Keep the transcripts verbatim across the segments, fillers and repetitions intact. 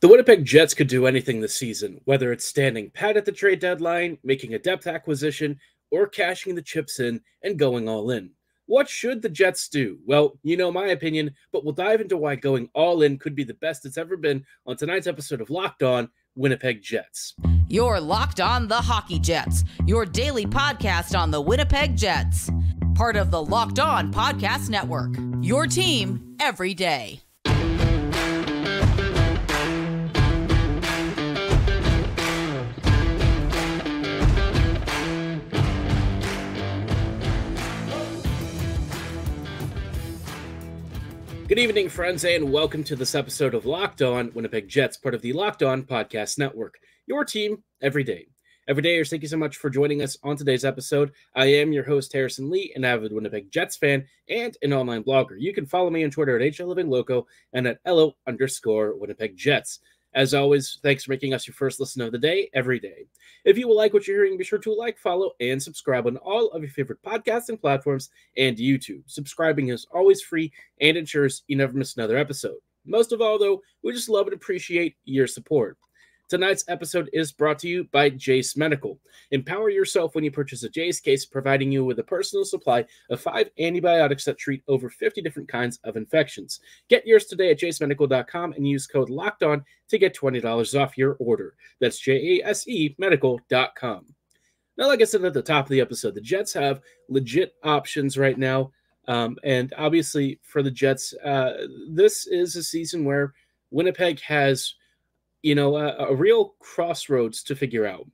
The Winnipeg Jets could do anything this season, whether it's standing pat at the trade deadline, making a depth acquisition, or cashing the chips in and going all in. What should the Jets do? Well, you know my opinion, but we'll dive into why going all in could be the best it's ever been on tonight's episode of Locked On Winnipeg Jets. You're Locked On the Hockey Jets, your daily podcast on the Winnipeg Jets. Part of the Locked On Podcast Network, your team every day. Good evening, friends, and welcome to this episode of Locked On Winnipeg Jets, part of the Locked On Podcast Network, your team every day. Every day, thank you so much for joining us on today's episode. I am your host, Harrison Lee, an avid Winnipeg Jets fan and an online blogger. You can follow me on Twitter at H L Living Loco and at L O underscore Winnipeg Jets. As always, thanks for making us your first listen of the day, every day. If you will like what you're hearing, be sure to like, follow, and subscribe on all of your favorite podcasting platforms and YouTube. Subscribing is always free and ensures you never miss another episode. Most of all, though, we just love and appreciate your support. Tonight's episode is brought to you by Jase Medical. Empower yourself when you purchase a Jase case, providing you with a personal supply of five antibiotics that treat over fifty different kinds of infections. Get yours today at jase medical dot com and use code LOCKEDON to get twenty dollars off your order. That's J A S E medical dot com. Now, like I said at the top of the episode, the Jets have legit options right now. Um, and obviously for the Jets, uh, this is a season where Winnipeg has you know, a, a real crossroads to figure out.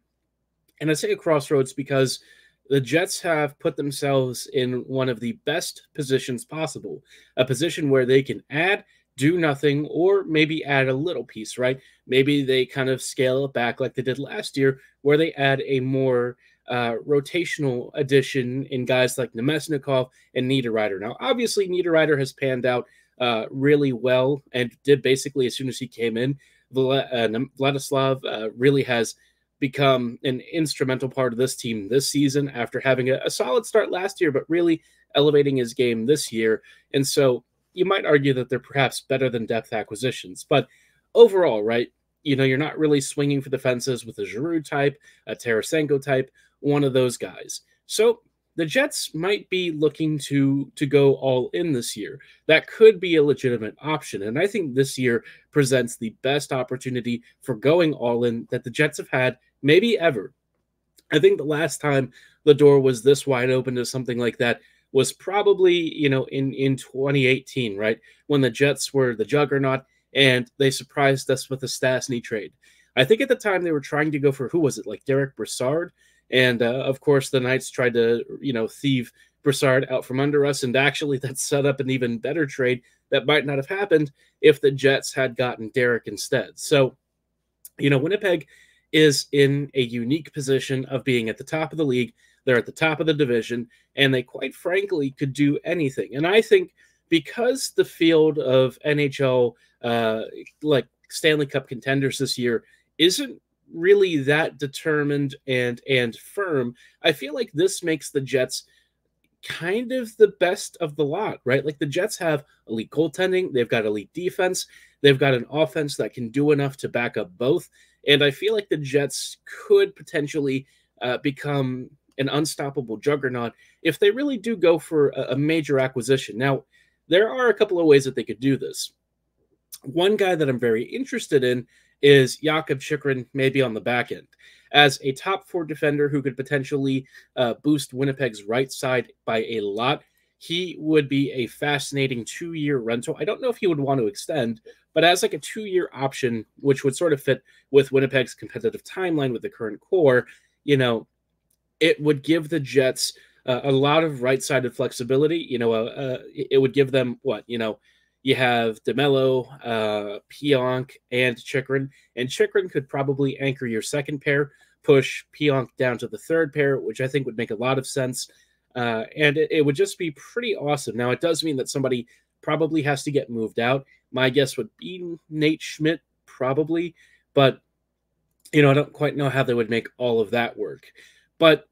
And I say a crossroads because the Jets have put themselves in one of the best positions possible, a position where they can add, do nothing, or maybe add a little piece, right? Maybe they kind of scale it back like they did last year, where they add a more uh, rotational addition in guys like Nemesnikov and Niederreiter. Now, obviously, Niederreiter has panned out uh, really well and did basically as soon as he came in. Vladislav uh, really has become an instrumental part of this team this season after having a, a solid start last year, but really elevating his game this year. And so you might argue that they're perhaps better than depth acquisitions. But overall, right, you know, you're not really swinging for the fences with a Giroux type, a Tarasenko type, one of those guys. So the Jets might be looking to to go all in this year. That could be a legitimate option. And I think this year presents the best opportunity for going all in that the Jets have had maybe ever. I think the last time the door was this wide open to something like that was probably, you know, in, in twenty eighteen, right? When the Jets were the juggernaut and they surprised us with the Stastny trade. I think at the time they were trying to go for, who was it, like Derek Brassard? And, uh, of course, the Knights tried to, you know, thieve Broussard out from under us. And actually, that set up an even better trade that might not have happened if the Jets had gotten Derek instead. So, you know, Winnipeg is in a unique position of being at the top of the league. They're at the top of the division, and they quite frankly could do anything. And I think because the field of N H L, uh, like Stanley Cup contenders this year, isn't really that determined and and firm, I feel like this makes the Jets kind of the best of the lot, right? Like the Jets have elite goaltending, they've got elite defense, they've got an offense that can do enough to back up both, and I feel like the Jets could potentially uh, become an unstoppable juggernaut if they really do go for a, a major acquisition. Now, there are a couple of ways that they could do this. One guy that I'm very interested in is Jakob Chychrun, maybe on the back end, as a top four defender who could potentially uh, boost Winnipeg's right side by a lot. He would be a fascinating two-year rental. I don't know if he would want to extend, but as like a two-year option, which would sort of fit with Winnipeg's competitive timeline with the current core, you know, it would give the Jets uh, a lot of right-sided flexibility. You know, uh, uh, it would give them what, you know, you have DeMelo, uh, Pionk, and Chychrun. And Chychrun could probably anchor your second pair, push Pionk down to the third pair, which I think would make a lot of sense. Uh, and it, it would just be pretty awesome. Now, it does mean that somebody probably has to get moved out. My guess would be Nate Schmidt, probably. But, you know, I don't quite know how they would make all of that work. But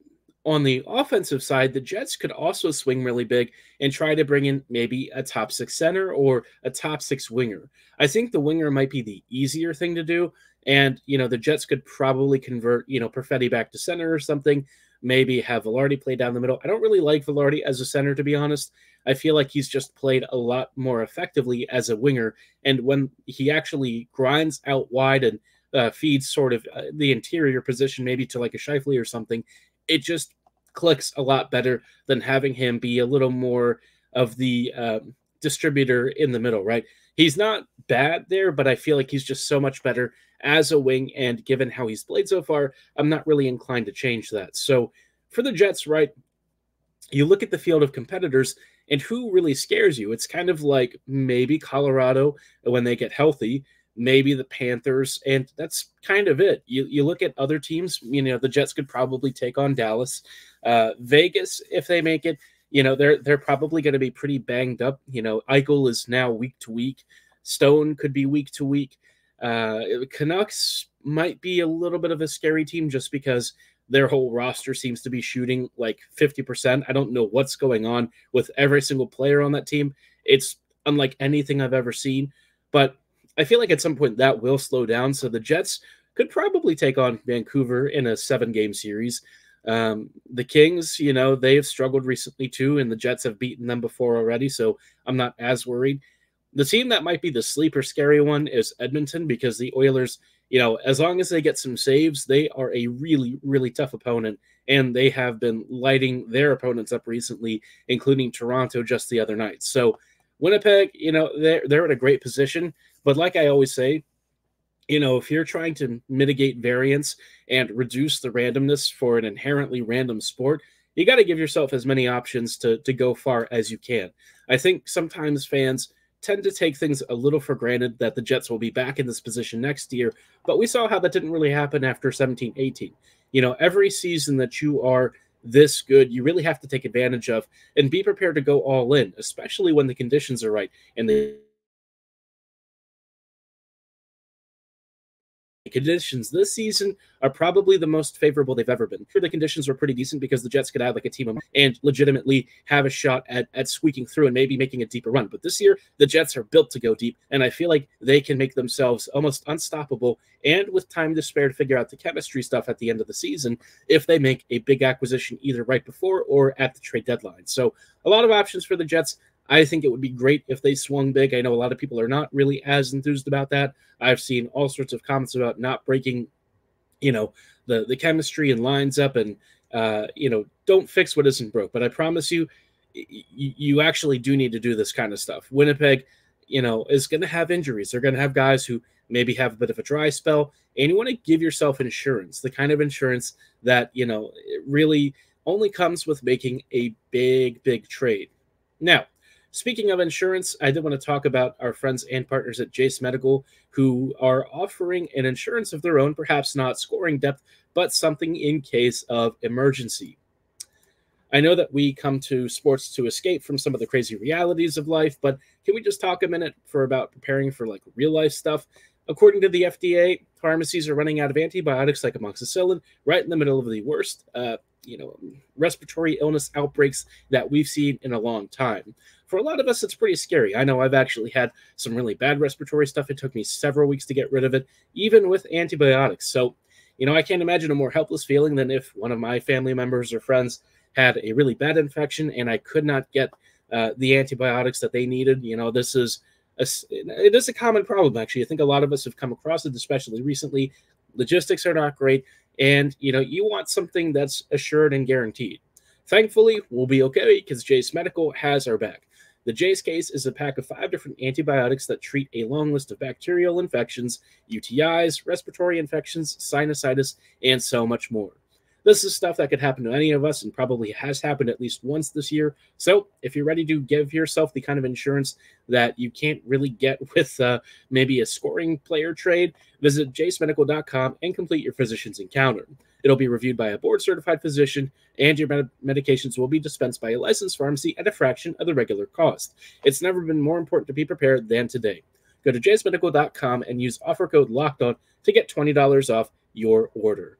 On the offensive side, the Jets could also swing really big and try to bring in maybe a top six center or a top six winger. I think the winger might be the easier thing to do. And, you know, the Jets could probably convert, you know, Perfetti back to center or something, maybe have Vilardi play down the middle. I don't really like Vilardi as a center, to be honest. I feel like he's just played a lot more effectively as a winger. And when he actually grinds out wide and uh, feeds sort of uh, the interior position, maybe to like a Scheifele or something, it just clicks a lot better than having him be a little more of the um, distributor in the middle, right? He's not bad there, but I feel like he's just so much better as a wing. And given how he's played so far, I'm not really inclined to change that. So for the Jets, right, you look at the field of competitors and who really scares you. It's kind of like maybe Colorado when they get healthy, maybe the Panthers, and that's kind of it. You you look at other teams, you know, the Jets could probably take on Dallas, uh, Vegas, if they make it. You know, they're they're probably going to be pretty banged up. You know, Eichel is now week to week. Stone could be week to week. Uh, Canucks might be a little bit of a scary team just because their whole roster seems to be shooting like fifty percent. I don't know what's going on with every single player on that team. It's unlike anything I've ever seen, but I feel like at some point that will slow down. So the Jets could probably take on Vancouver in a seven game series. Um, the Kings, you know, they've struggled recently too, and the Jets have beaten them before already. So I'm not as worried. The team that might be the sleeper scary one is Edmonton, because the Oilers, you know, as long as they get some saves, they are a really, really tough opponent. And they have been lighting their opponents up recently, including Toronto just the other night. So Winnipeg, you know, they're, they're in a great position. But like I always say, you know, if you're trying to mitigate variance and reduce the randomness for an inherently random sport, you got to give yourself as many options to, to go far as you can. I think sometimes fans tend to take things a little for granted that the Jets will be back in this position next year, but we saw how that didn't really happen after seventeen eighteen. You know, every season that you are this good, you really have to take advantage of and be prepared to go all in, especially when the conditions are right and the conditions this season are probably the most favorable they've ever been. The conditions were pretty decent because the Jets could have like a team of and legitimately have a shot at, at squeaking through and maybe making a deeper run. But this year, the Jets are built to go deep, and I feel like they can make themselves almost unstoppable, and with time to spare to figure out the chemistry stuff at the end of the season if they make a big acquisition either right before or at the trade deadline. So a lot of options for the Jets. I think it would be great if they swung big. I know a lot of people are not really as enthused about that. I've seen all sorts of comments about not breaking, you know, the, the chemistry and lines up and, uh, you know, don't fix what isn't broke. But I promise you, y- you actually do need to do this kind of stuff. Winnipeg, you know, is going to have injuries. They're going to have guys who maybe have a bit of a dry spell. And you want to give yourself insurance, the kind of insurance that, you know, it really only comes with making a big, big trade. Now, speaking of insurance, I did want to talk about our friends and partners at Jase Medical, who are offering an insurance of their own, perhaps not scoring depth, but something in case of emergency. I know that we come to sports to escape from some of the crazy realities of life, but can we just talk a minute for about preparing for like real life stuff? According to the F D A, pharmacies are running out of antibiotics like amoxicillin right in the middle of the worst uh, you know, respiratory illness outbreaks that we've seen in a long time. For a lot of us, it's pretty scary. I know I've actually had some really bad respiratory stuff. It took me several weeks to get rid of it, even with antibiotics. So, you know, I can't imagine a more helpless feeling than if one of my family members or friends had a really bad infection and I could not get uh, the antibiotics that they needed. You know, this is a, it is a common problem, actually. I think a lot of us have come across it, especially recently. Logistics are not great. And, you know, you want something that's assured and guaranteed. Thankfully, we'll be okay because Jase Medical has our back. The Jase case is a pack of five different antibiotics that treat a long list of bacterial infections, U T Is, respiratory infections, sinusitis, and so much more. This is stuff that could happen to any of us and probably has happened at least once this year. So if you're ready to give yourself the kind of insurance that you can't really get with uh, maybe a scoring player trade, visit jase medical dot com and complete your physician's encounter. It'll be reviewed by a board-certified physician, and your med- medications will be dispensed by a licensed pharmacy at a fraction of the regular cost. It's never been more important to be prepared than today. Go to jase medical dot com and use offer code LOCKEDON to get twenty dollars off your order.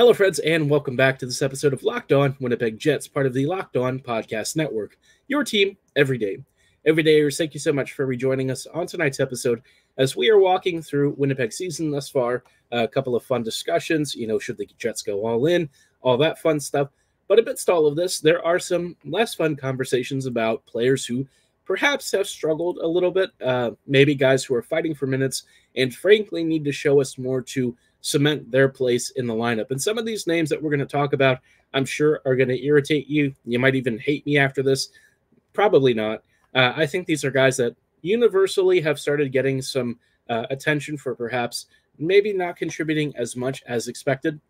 Hello, friends, and welcome back to this episode of Locked On Winnipeg Jets, part of the Locked On Podcast Network, your team every day. Every day, thank you so much for rejoining us on tonight's episode as we are walking through Winnipeg season thus far, a couple of fun discussions, you know, should the Jets go all in, all that fun stuff. But amidst all of this, there are some less fun conversations about players who perhaps have struggled a little bit, uh, maybe guys who are fighting for minutes and frankly need to show us more to cement their place in the lineup. And some of these names that we're going to talk about, I'm sure, are going to irritate you. You might even hate me after this. Probably not. Uh, I think these are guys that universally have started getting some uh, attention for perhaps maybe not contributing as much as expected.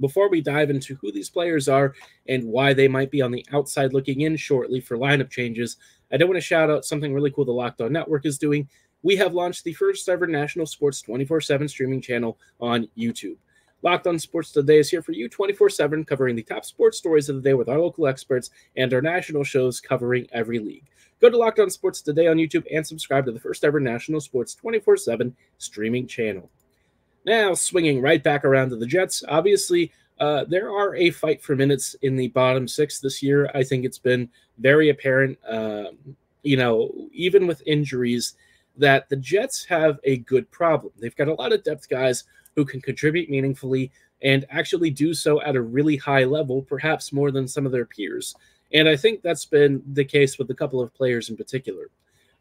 Before we dive into who these players are and why they might be on the outside looking in shortly for lineup changes, I do want to shout out something really cool the Locked On Network is doing. We have launched the first ever national sports twenty-four seven streaming channel on YouTube. Locked On Sports Today is here for you twenty-four seven, covering the top sports stories of the day with our local experts and our national shows covering every league. Go to Locked On Sports Today on YouTube and subscribe to the first ever national sports twenty-four seven streaming channel. Now, swinging right back around to the Jets, obviously, uh, there are a fight for minutes in the bottom six this year. I think it's been very apparent, uh, you know, even with injuries, that the Jets have a good problem. They've got a lot of depth guys who can contribute meaningfully and actually do so at a really high level, perhaps more than some of their peers. And I think that's been the case with a couple of players in particular.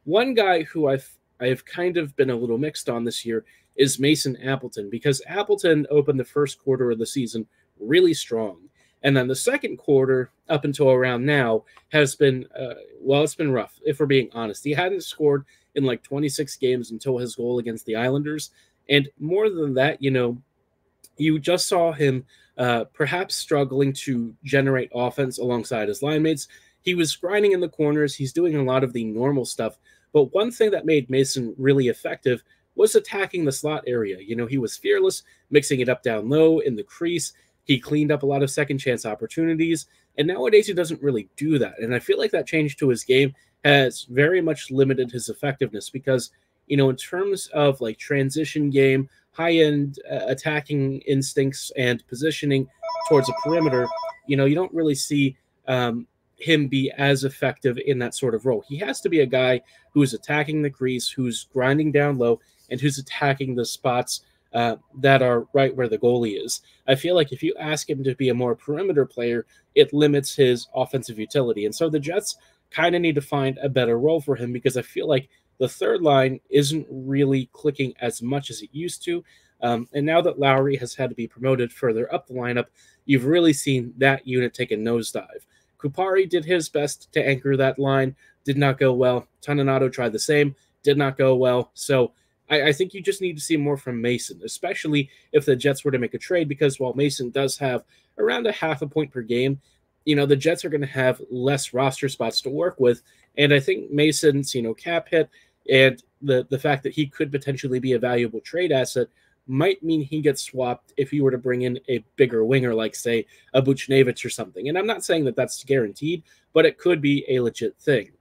One guy who I've I've kind of been a little mixed on this year is Mason Appleton, because Appleton opened the first quarter of the season really strong. And then the second quarter, up until around now, has been, uh, well, it's been rough, if we're being honest. He hadn't scored in like twenty-six games until his goal against the Islanders. And more than that, you know, you just saw him uh, perhaps struggling to generate offense alongside his line mates. He was grinding in the corners. He's doing a lot of the normal stuff. But one thing that made Mason really effective was attacking the slot area. You know, he was fearless, mixing it up down low in the crease. He cleaned up a lot of second chance opportunities. And nowadays he doesn't really do that. And I feel like that change to his game has very much limited his effectiveness because, you know, in terms of like transition game, high-end uh, attacking instincts and positioning towards a perimeter, you know, you don't really see um, him be as effective in that sort of role. He has to be a guy who is attacking the crease, who's grinding down low, and who's attacking the spots uh, that are right where the goalie is. I feel like if you ask him to be a more perimeter player, it limits his offensive utility. And so the Jets kind of need to find a better role for him because I feel like the third line isn't really clicking as much as it used to. Um, and now that Lowry has had to be promoted further up the lineup, you've really seen that unit take a nosedive. Kupari did his best to anchor that line, did not go well. Toninato tried the same, did not go well. So I, I think you just need to see more from Mason, especially if the Jets were to make a trade, because while Mason does have around a half a point per game, you know, the Jets are going to have less roster spots to work with. And I think Mason's, you know, cap hit and the, the fact that he could potentially be a valuable trade asset might mean he gets swapped if you were to bring in a bigger winger, like, say, a Buchnevich or something. And I'm not saying that that's guaranteed, but it could be a legit thing.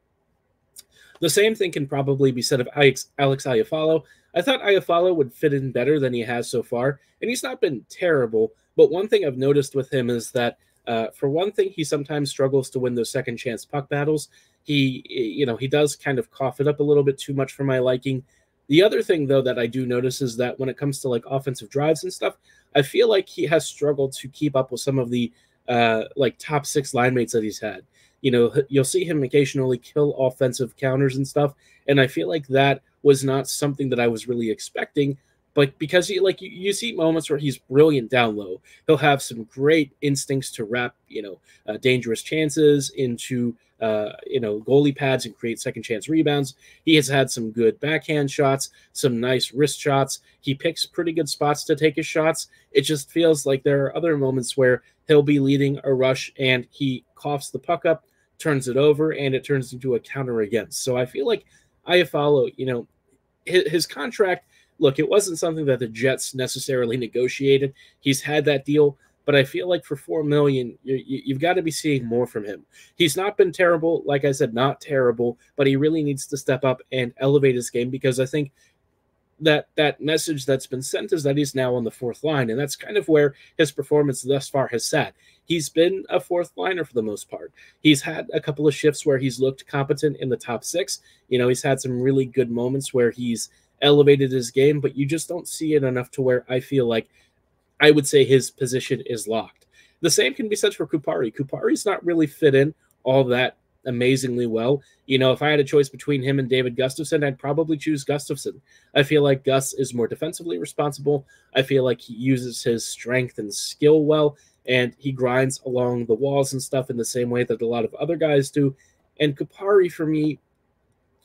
The same thing can probably be said of Alex Ayafalo. I thought Iafallo would fit in better than he has so far, and he's not been terrible. But one thing I've noticed with him is that Uh, for one thing, he sometimes struggles to win those second chance puck battles. He, you know, he does kind of cough it up a little bit too much for my liking. The other thing, though, that I do notice is that when it comes to like offensive drives and stuff, I feel like he has struggled to keep up with some of the uh, like top six line mates that he's had. You know, you'll see him occasionally kill offensive counters and stuff. And I feel like that was not something that I was really expecting. But because he, like, you, you see moments where he's brilliant down low. He'll have some great instincts to wrap, you know, uh, dangerous chances into, uh, you know, goalie pads and create second chance rebounds. He has had some good backhand shots, some nice wrist shots. He picks pretty good spots to take his shots. It just feels like there are other moments where he'll be leading a rush and he coughs the puck up, turns it over, and it turns into a counter against. So I feel like Iafallo, you know, his, his contract, look, it wasn't something that the Jets necessarily negotiated. He's had that deal, but I feel like for four million dollars, you, you, you've got to be seeing more from him. He's not been terrible. Like I said, not terrible, but he really needs to step up and elevate his game because I think that that message that's been sent is that he's now on the fourth line, and that's kind of where his performance thus far has sat. He's been a fourth liner for the most part. He's had a couple of shifts where he's looked competent in the top six. You know, he's had some really good moments where he's elevated his game, but you just don't see it enough to where I feel like I would say his position is locked. The same can be said for Kupari. Kupari's not really fit in all that amazingly well. You know, if I had a choice between him and David Gustafson, I'd probably choose Gustafson. I feel like Gus is more defensively responsible. I feel like he uses his strength and skill well, and he grinds along the walls and stuff in the same way that a lot of other guys do. And Kupari, for me,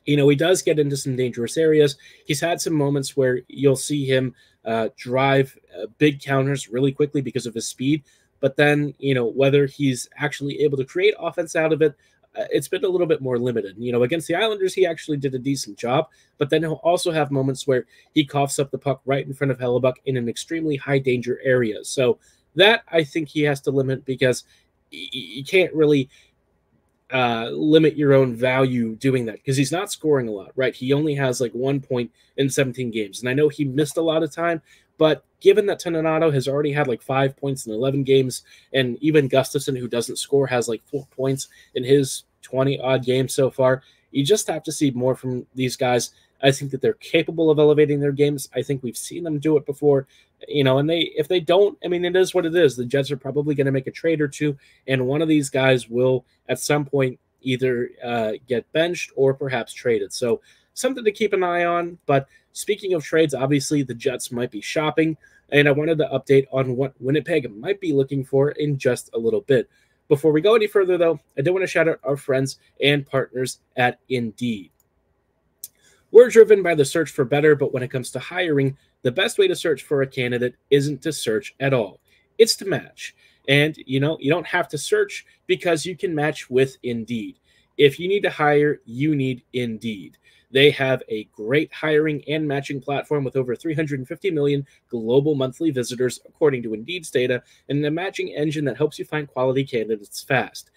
you know, he does get into some dangerous areas. He's had some moments where you'll see him uh, drive uh, big counters really quickly because of his speed. But then, you know, whether he's actually able to create offense out of it, it's been a little bit more limited. You know, against the Islanders, he actually did a decent job, but then he'll also have moments where he coughs up the puck right in front of Hellebuck in an extremely high danger area. So that I think he has to limit, because you can't really uh, limit your own value doing that, because he's not scoring a lot, right? He only has like one point in seventeen games. And I know he missed a lot of time, but given that Toninato has already had like five points in eleven games, and even Gustafson, who doesn't score, has like four points in his twenty-odd games so far, you just have to see more from these guys. I think that they're capable of elevating their games. I think we've seen them do it before, you know, and they, if they don't, I mean, it is what it is. The Jets are probably going to make a trade or two, and one of these guys will at some point either uh, get benched or perhaps traded. So something to keep an eye on. But speaking of trades, obviously the Jets might be shopping, and I wanted to update on what Winnipeg might be looking for in just a little bit. Before we go any further, though, I do want to shout out our friends and partners at Indeed. We're driven by the search for better, but when it comes to hiring, the best way to search for a candidate isn't to search at all. It's to match. And, you know, you don't have to search, because you can match with Indeed. If you need to hire, you need Indeed. They have a great hiring and matching platform with over three hundred fifty million global monthly visitors, according to Indeed's data, and a matching engine that helps you find quality candidates fast.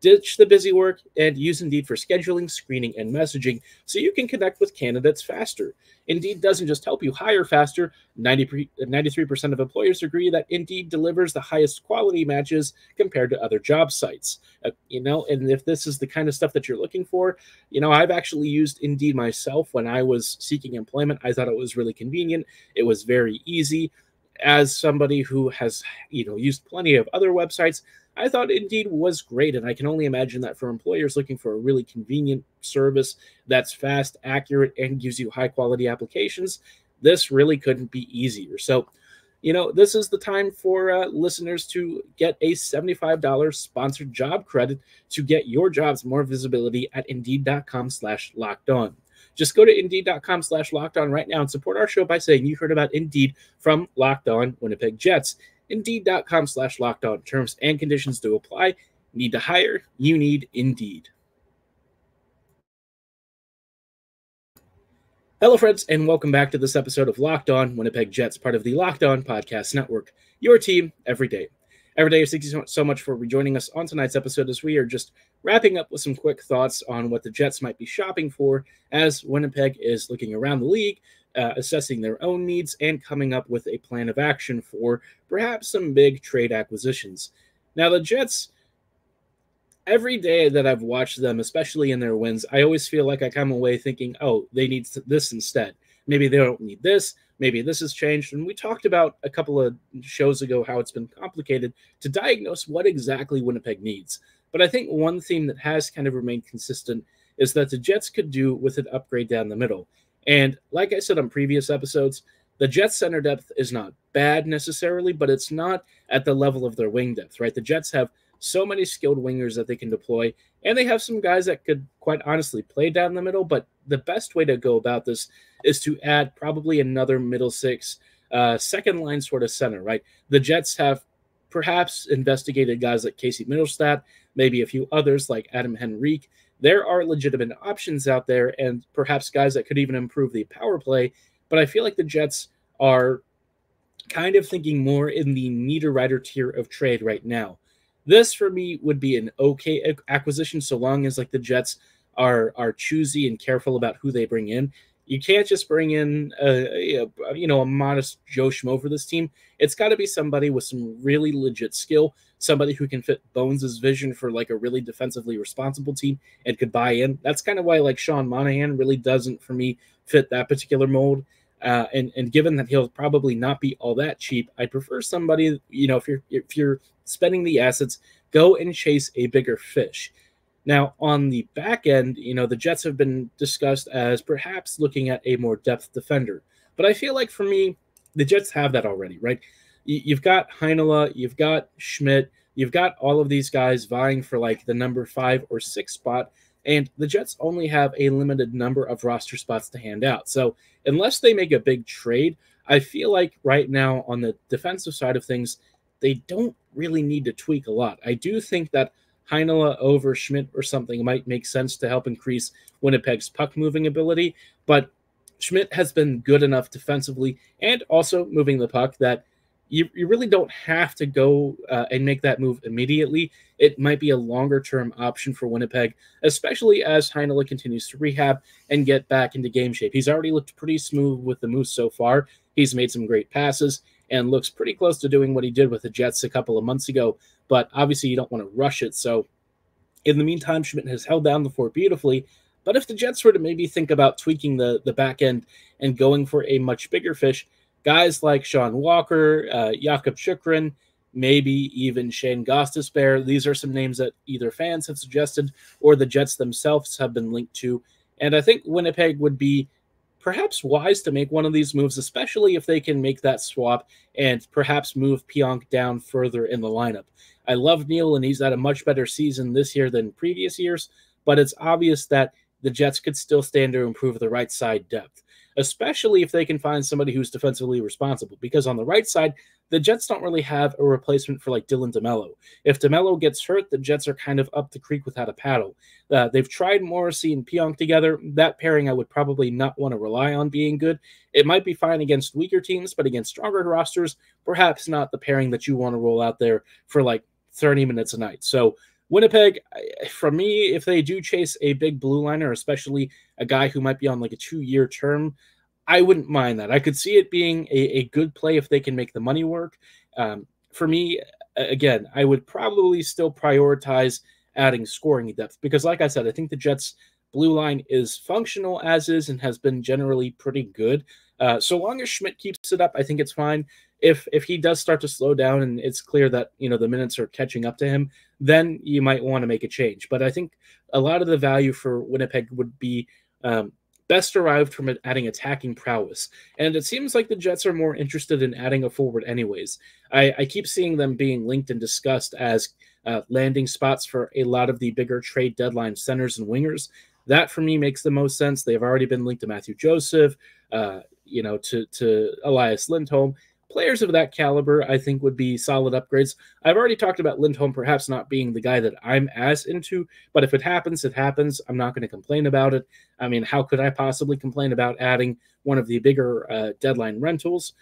Ditch the busy work and use Indeed for scheduling, screening, and messaging, so you can connect with candidates faster. Indeed doesn't just help you hire faster. ninety-three percent of employers agree that Indeed delivers the highest quality matches compared to other job sites. Uh, you know, and if this is the kind of stuff that you're looking for, you know, I've actually used Indeed myself when I was seeking employment. I thought it was really convenient. It was very easy. As somebody who has, you know, used plenty of other websites, I thought Indeed was great, and I can only imagine that for employers looking for a really convenient service that's fast, accurate, and gives you high-quality applications, this really couldn't be easier. So, you know, this is the time for uh, listeners to get a seventy-five dollars sponsored job credit to get your jobs more visibility at Indeed.com slash locked on. Just go to Indeed.com slash locked on right now and support our show by saying you heard about Indeed from Locked On Winnipeg Jets. Indeed.com slash locked on. Terms and conditions do apply. Need to hire? You need Indeed. Hello, friends, and welcome back to this episode of Locked On Winnipeg Jets, part of the Locked On Podcast Network. Your team every day. Every day, thank you so much for rejoining us on tonight's episode, as we are just wrapping up with some quick thoughts on what the Jets might be shopping for as Winnipeg is looking around the league, uh, assessing their own needs, and coming up with a plan of action for perhaps some big trade acquisitions. Now, the Jets, every day that I've watched them, especially in their wins, I always feel like I come away thinking, oh, they need this instead. Maybe they don't need this. Maybe this has changed. And we talked about a couple of shows ago how it's been complicated to diagnose what exactly Winnipeg needs. But I think one theme that has kind of remained consistent is that the Jets could do with an upgrade down the middle. And like I said on previous episodes, the Jets' center depth is not bad necessarily, but it's not at the level of their wing depth, right? The Jets have so many skilled wingers that they can deploy, and they have some guys that could quite honestly play down the middle, but the best way to go about this is to add probably another middle six, uh, second line sort of center, right? The Jets have perhaps investigated guys like Casey Middlestat, maybe a few others like Adam Henrique. There are legitimate options out there, and perhaps guys that could even improve the power play, but I feel like the Jets are kind of thinking more in the Niederreiter tier of trade right now. This, for me, would be an okay acquisition so long as like the Jets are are choosy and careful about who they bring in. You can't just bring in a, a you know a modest Joe Schmo for this team. It's got to be somebody with some really legit skill, somebody who can fit Bones' vision for like a really defensively responsible team and could buy in. That's kind of why like Sean Monahan really doesn't, for me, fit that particular mold. Uh, and and given that he'll probably not be all that cheap, I prefer somebody. You know, if you're if you're spending the assets, go and chase a bigger fish. Now, on the back end, you know, the Jets have been discussed as perhaps looking at a more depth defender. But I feel like, for me, the Jets have that already, right? You've got Heinola, you've got Schmidt, you've got all of these guys vying for, like, the number five or six spot, and the Jets only have a limited number of roster spots to hand out. So unless they make a big trade, I feel like right now on the defensive side of things, they don't really need to tweak a lot. I do think that Heinola over Schmidt or something might make sense to help increase Winnipeg's puck-moving ability, but Schmidt has been good enough defensively and also moving the puck that you, you really don't have to go uh, and make that move immediately. It might be a longer-term option for Winnipeg, especially as Heinola continues to rehab and get back into game shape. He's already looked pretty smooth with the Moose so far. He's made some great passes and looks pretty close to doing what he did with the Jets a couple of months ago. But obviously you don't want to rush it. So in the meantime, Schmidt has held down the fort beautifully. But if the Jets were to maybe think about tweaking the, the back end and going for a much bigger fish, guys like Sean Walker, uh, Jakob Chychrun, maybe even Shane Gostisbehere, these are some names that either fans have suggested or the Jets themselves have been linked to. And I think Winnipeg would be perhaps wise to make one of these moves, especially if they can make that swap and perhaps move Pionk down further in the lineup. I love Neil, and he's had a much better season this year than previous years, but it's obvious that the Jets could still stand to improve the right side depth, especially if they can find somebody who's defensively responsible, because on the right side, the Jets don't really have a replacement for, like, Dylan DeMelo. If DeMelo gets hurt, the Jets are kind of up the creek without a paddle. Uh, they've tried Morrissey and Pionk together. That pairing I would probably not want to rely on being good. It might be fine against weaker teams, but against stronger rosters, perhaps not the pairing that you want to roll out there for, like, thirty minutes a night. So Winnipeg, for me, if they do chase a big blue liner, especially a guy who might be on, like, a two-year term, I wouldn't mind that. I could see it being a, a good play if they can make the money work. Um, for me, again, I would probably still prioritize adding scoring depth because, like I said, I think the Jets' blue line is functional as is and has been generally pretty good. Uh, so long as Schmidt keeps it up, I think it's fine. If if he does start to slow down and it's clear that, you know, the minutes are catching up to him, then you might want to make a change. But I think a lot of the value for Winnipeg would be um, – best derived from adding attacking prowess. And it seems like the Jets are more interested in adding a forward anyways. I, I keep seeing them being linked and discussed as uh, landing spots for a lot of the bigger trade deadline centers and wingers. That, for me, makes the most sense. They've already been linked to Matthew Joseph, uh, you know, to, to Elias Lindholm. Players of that caliber, I think, would be solid upgrades. I've already talked about Lindholm perhaps not being the guy that I'm as into, but if it happens, it happens. I'm not going to complain about it. I mean, how could I possibly complain about adding one of the bigger uh, deadline rentals?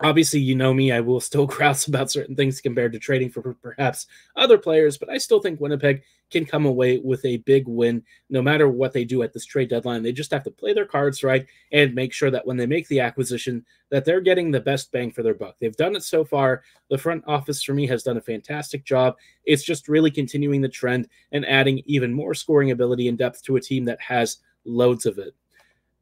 Obviously, you know me, I will still grouse about certain things compared to trading for perhaps other players, but I still think Winnipeg can come away with a big win no matter what they do at this trade deadline. They just have to play their cards right and make sure that when they make the acquisition that they're getting the best bang for their buck. They've done it so far. The front office, for me, has done a fantastic job. It's just really continuing the trend and adding even more scoring ability and depth to a team that has loads of it.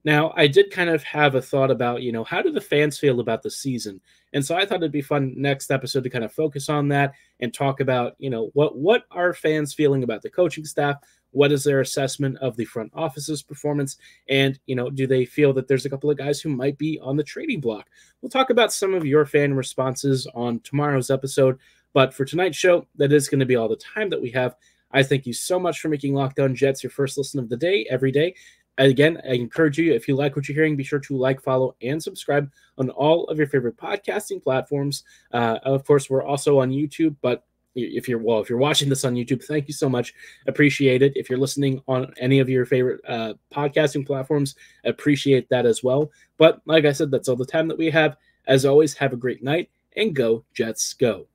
Now, I did kind of have a thought about, you know, how do the fans feel about the season? And so I thought it'd be fun next episode to kind of focus on that and talk about, you know, what what are fans feeling about the coaching staff? What is their assessment of the front office's performance? And, you know, do they feel that there's a couple of guys who might be on the trading block? We'll talk about some of your fan responses on tomorrow's episode. But for tonight's show, that is going to be all the time that we have. I thank you so much for making Locked On Jets your first listen of the day every day. Again, I encourage you, if you like what you're hearing, be sure to like, follow, and subscribe on all of your favorite podcasting platforms. Uh, of course, we're also on YouTube, but if you're, well, if you're watching this on YouTube, thank you so much. Appreciate it. If you're listening on any of your favorite uh, podcasting platforms, appreciate that as well. But like I said, that's all the time that we have. As always, have a great night and go Jets go.